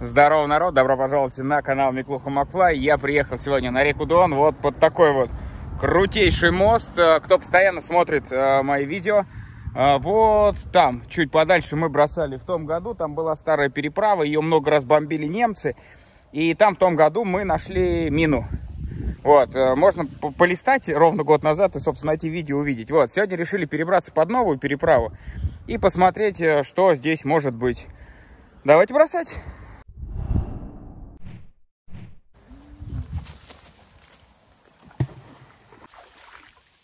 Здорово, народ! Добро пожаловать на канал Миклухо Макфлай. Я приехал сегодня на реку Дон вот под такой вот крутейший мост. Кто постоянно смотрит мои видео, вот там, чуть подальше мы бросали в том году. Там была старая переправа, ее много раз бомбили немцы. И там в том году мы нашли мину. Вот, можно полистать ровно год назад и, собственно, эти видео увидеть. Вот, сегодня решили перебраться под новую переправу и посмотреть, что здесь может быть. Давайте бросать!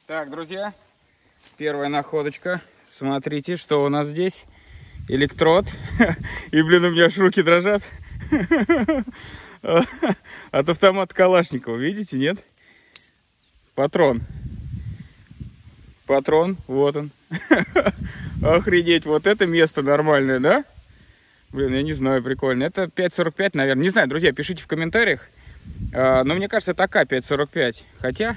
Так, друзья, первая находочка. Смотрите, что у нас здесь. Электрод. И, блин, у меня аж руки дрожат. От автомата Калашникова. Видите, нет? Патрон. Патрон, вот он. Охренеть, вот это место нормальное, да? Блин, я не знаю, прикольно. Это 5.45, наверное. Не знаю, друзья, пишите в комментариях. Но мне кажется, такая 5.45. Хотя...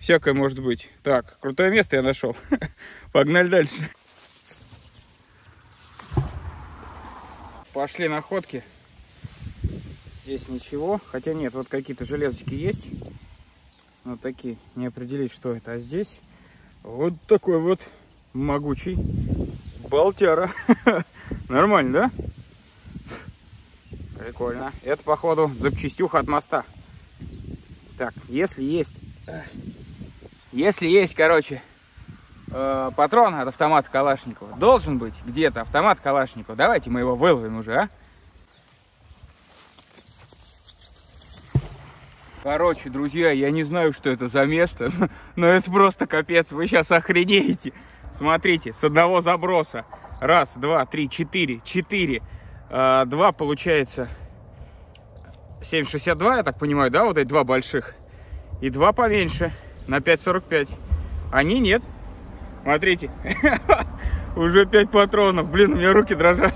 всякое может быть. Так, крутое место я нашел. Погнали дальше. Пошли находки. Здесь ничего. Хотя нет, вот какие-то железочки есть. Вот такие. Не определить, что это. А здесь вот такой вот могучий болтяра. Нормально, да? Прикольно. Это, походу, запчастюха от моста. Так, если есть, короче, патрон от автомата Калашникова, должен быть где-то автомат Калашникова. Давайте мы его выловим уже, а? Короче, друзья, я не знаю, что это за место, но это просто капец, вы сейчас охренеете. Смотрите, с одного заброса. Раз, два, три, четыре. Два, получается, 7,62, я так понимаю, да, вот эти два больших. И два поменьше. На 5.45. Они нет. Смотрите. Уже 5 патронов. Блин, у меня руки дрожат.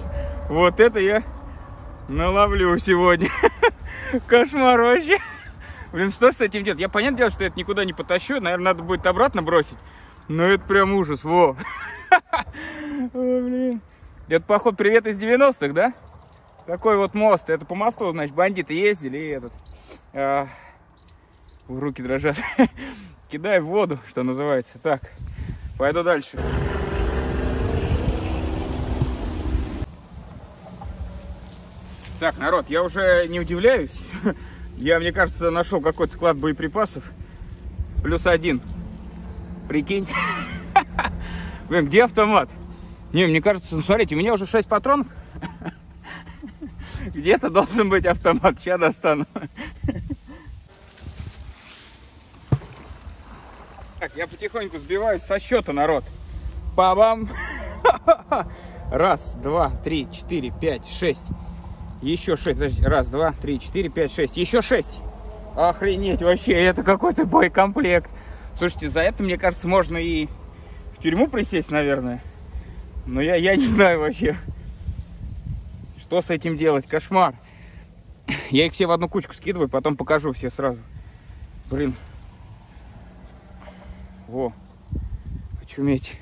Вот это я наловлю сегодня. Кошмар вообще. Блин, что с этим делать? Я, понятное дело, что это никуда не потащу. Наверное, надо будет обратно бросить. Но это прям ужас. Во. Ой, блин. Это, походу, привет из 90-х, да? Такой вот мост. Это по мосту, значит, бандиты ездили. И этот... руки дрожат. Кидай в воду, что называется. Так, пойду дальше. Так, народ, я уже не удивляюсь. Я, мне кажется, нашел какой-то склад боеприпасов. +1. Прикинь. Блин, где автомат? Не, мне кажется, ну, смотрите, у меня уже 6 патронов. Где-то должен быть автомат. Сейчас достану. Так, я потихоньку сбиваюсь со счета, народ. Па-бам! Раз, два, три, четыре, пять, шесть. Еще шесть. Подожди. Раз, два, три, четыре, пять, шесть. Еще шесть. Охренеть вообще, это какой-то боекомплект. Слушайте, за это, мне кажется, можно и в тюрьму присесть, наверное. Но я не знаю вообще, что с этим делать. Кошмар. Я их все в одну кучку скидываю, потом покажу все сразу. Блин. Во, очуметь.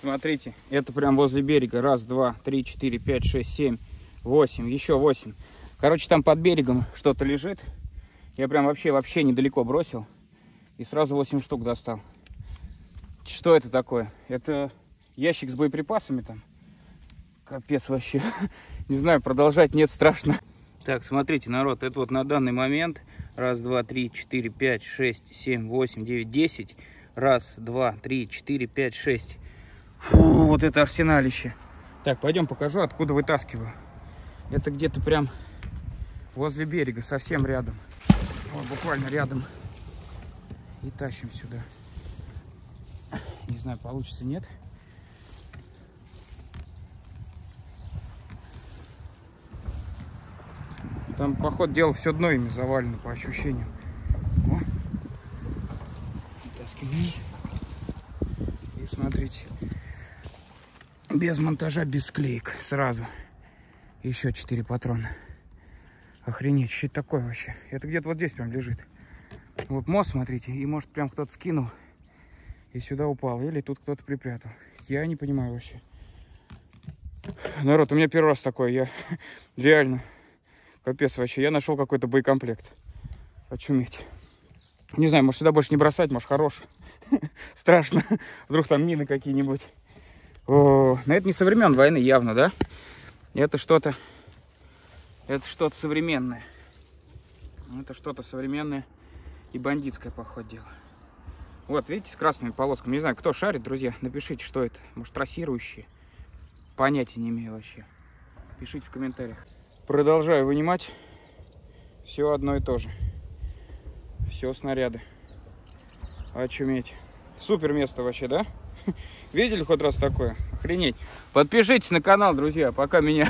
Смотрите, это прям возле берега. Раз, два, три, четыре, пять, шесть, семь, восемь, еще 8. Короче, там под берегом что-то лежит. Я прям вообще недалеко бросил. И сразу 8 штук достал. Что это такое? Это ящик с боеприпасами там. Капец вообще. Не знаю, продолжать нет, страшно. Так, смотрите, народ, это вот на данный момент. Раз, два, три, четыре, пять, шесть, семь, восемь, девять, 10. Раз, два, три, четыре, пять, 6. Фу, вот это арсеналище. Так, пойдем покажу, откуда вытаскиваю. Это где-то прям возле берега, совсем рядом. Вот, буквально рядом. И тащим сюда. Не знаю, получится, нет. Там, по ходу дела, все дно ими завалено, по ощущениям. О. И смотрите, без монтажа, без склеек, сразу. Еще 4 патрона. Охренеть, что это такое вообще? Это где-то вот здесь прям лежит. Вот мост, смотрите, и может прям кто-то скинул и сюда упал, или тут кто-то припрятал. Я не понимаю вообще. Народ, у меня первый раз такой, я реально, капец вообще, я нашел какой-то боекомплект. Очуметь. Не знаю, может сюда больше не бросать, может хорош. Страшно, вдруг там мины какие-нибудь. Но это не со времен войны явно, да? Это что-то современное. Это что-то современное и бандитское, походу, дело. Вот, видите, с красными полосками. Не знаю, кто шарит, друзья, напишите, что это. Может, трассирующие? Понятия не имею вообще. Пишите в комментариях. Продолжаю вынимать. Все одно и то же. Все снаряды. Очуметь. Супер место вообще, да? Видели хоть раз такое? Охренеть. Подпишитесь на канал, друзья, пока меня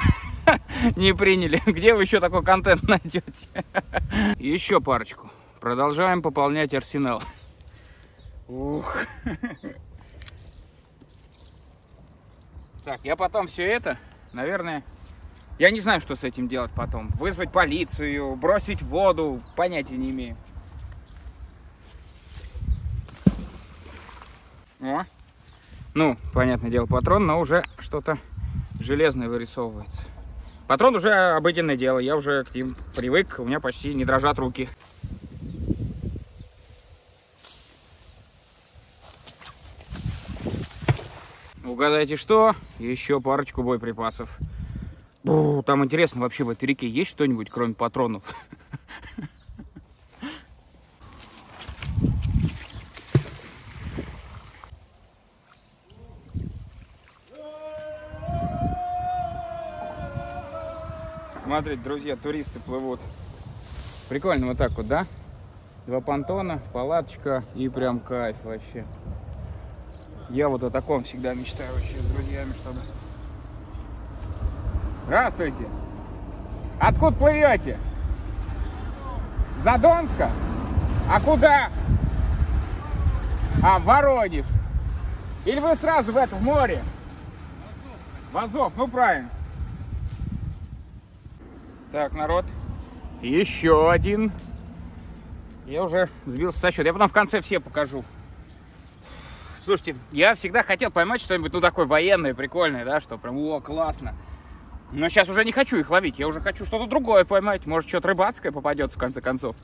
не приняли. Где вы еще такой контент найдете? Еще парочку. Продолжаем пополнять арсенал. Ух. Так, я потом все это, наверное, я не знаю, что с этим делать потом. Вызвать полицию, бросить в воду, понятия не имею. О, ну, понятное дело, патрон, но уже что-то железное вырисовывается. Патрон уже обыденное дело, я уже к ним привык, у меня почти не дрожат руки. Угадайте что? Еще парочку боеприпасов. Бу, там интересно, вообще в этой реке есть что-нибудь, кроме патронов? Смотрите, друзья, туристы плывут. Прикольно вот так вот, да? Два понтона, палаточка и прям кайф вообще. Я вот о таком всегда мечтаю вообще с друзьями, чтобы... Здравствуйте! Откуда плывете? Задонска? А куда? А, в Воронеж. Или вы сразу в это, в море? В Азов, ну правильно. Так, народ, еще один. Я уже сбился со счета, я потом в конце все покажу. Слушайте, я всегда хотел поймать что-нибудь, ну, такое военное, прикольное, да, что прям, о, классно. Но сейчас уже не хочу их ловить, я уже хочу что-то другое поймать. Может, что-то рыбацкое попадется, в конце концов.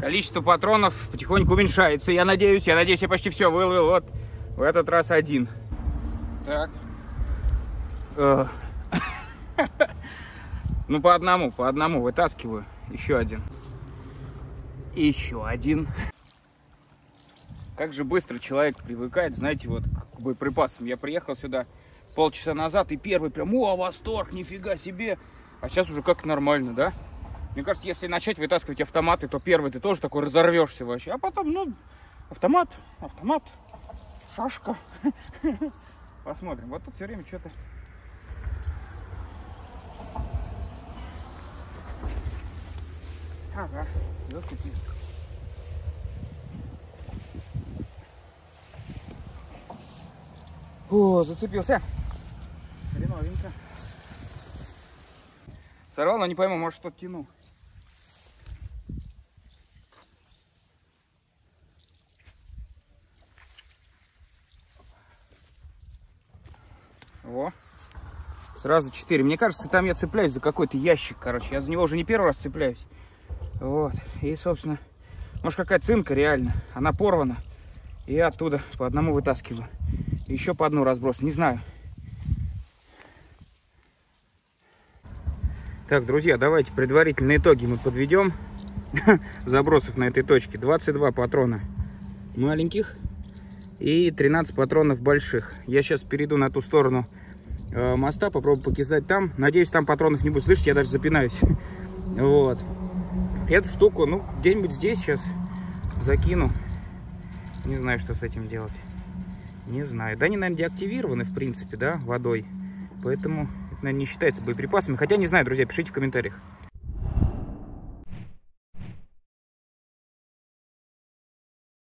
Количество патронов потихоньку уменьшается, я надеюсь, я почти все выловил. Вот, в этот раз один. Так. Ну, по одному вытаскиваю. Еще один. Еще один. Как же быстро человек привыкает, знаете, вот к боеприпасам. Я приехал сюда полчаса назад и первый прям, о, восторг, нифига себе. А сейчас уже как нормально, да? Мне кажется, если начать вытаскивать автоматы, то первый ты тоже такой разорвешься вообще. А потом, ну, автомат, шашка. Посмотрим. Вот тут все время что-то... Ага, зацепился. О, зацепился. Хреновенько. Сорвал, но не пойму, может, что-то тянул. Во. Сразу 4. Мне кажется, там я цепляюсь за какой-то ящик, короче. Я за него уже не первый раз цепляюсь. Вот. И, собственно, может, какая цинка реально. Она порвана. И я оттуда по одному вытаскиваю. Еще по одну разброс, не знаю. Так, друзья, давайте предварительные итоги мы подведем. Забросов на этой точке. 22 патрона маленьких и 13 патронов больших. Я сейчас перейду на ту сторону моста, попробую покидать там. Надеюсь, там патронов не будет. Слышите, я даже запинаюсь. Вот. Эту штуку, ну, где-нибудь здесь сейчас закину. Не знаю, что с этим делать. Не знаю. Да, они, наверное, деактивированы, в принципе, да, водой. Поэтому это, наверное, не считается боеприпасами. Хотя, не знаю, друзья, пишите в комментариях.